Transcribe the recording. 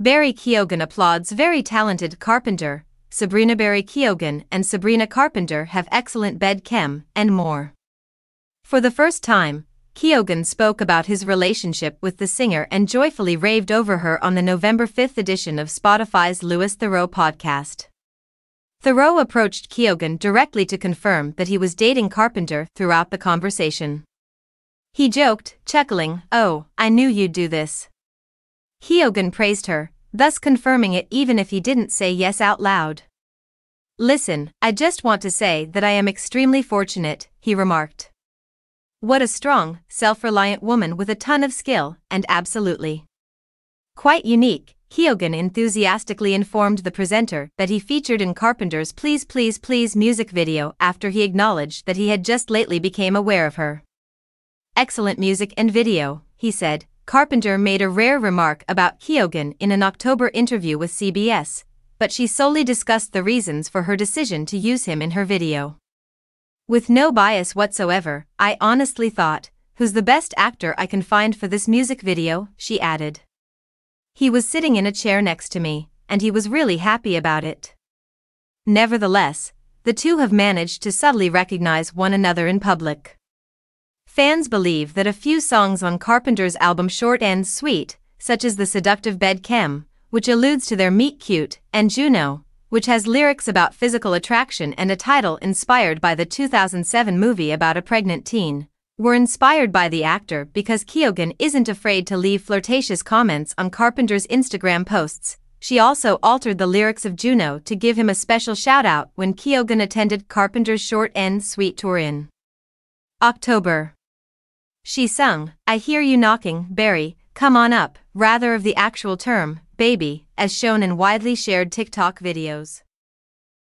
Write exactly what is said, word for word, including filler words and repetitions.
Barry Keoghan applauds very talented Carpenter. Sabrina Barry Keoghan and Sabrina Carpenter have excellent bed chem and more. For the first time, Keoghan spoke about his relationship with the singer and joyfully raved over her on the November fifth edition of Spotify's Louis Theroux podcast. Theroux approached Keoghan directly to confirm that he was dating Carpenter throughout the conversation. He joked, chuckling, "Oh, I knew you'd do this." Keoghan praised her, thus confirming it even if he didn't say yes out loud. "Listen, I just want to say that I am extremely fortunate," he remarked. "What a strong, self-reliant woman with a ton of skill, and absolutely quite unique," Keoghan enthusiastically informed the presenter that he featured in Carpenter's Please Please Please music video after he acknowledged that he had just lately became aware of her excellent music and video, he said. Carpenter made a rare remark about Keoghan in an October interview with C B S, but she solely discussed the reasons for her decision to use him in her video. "With no bias whatsoever, I honestly thought, who's the best actor I can find for this music video?" she added. "He was sitting in a chair next to me, and he was really happy about it." Nevertheless, the two have managed to subtly recognize one another in public. Fans believe that a few songs on Carpenter's album Short and Sweet, such as The Seductive Bed Chem, which alludes to their meet cute, and Juno, which has lyrics about physical attraction and a title inspired by the two thousand seven movie about a pregnant teen, were inspired by the actor because Keoghan isn't afraid to leave flirtatious comments on Carpenter's Instagram posts. She also altered the lyrics of Juno to give him a special shout-out when Keoghan attended Carpenter's Short and Sweet tour in October. She sung, "I Hear You Knocking, Barry, Come On Up," rather of the actual term, "baby," as shown in widely shared TikTok videos.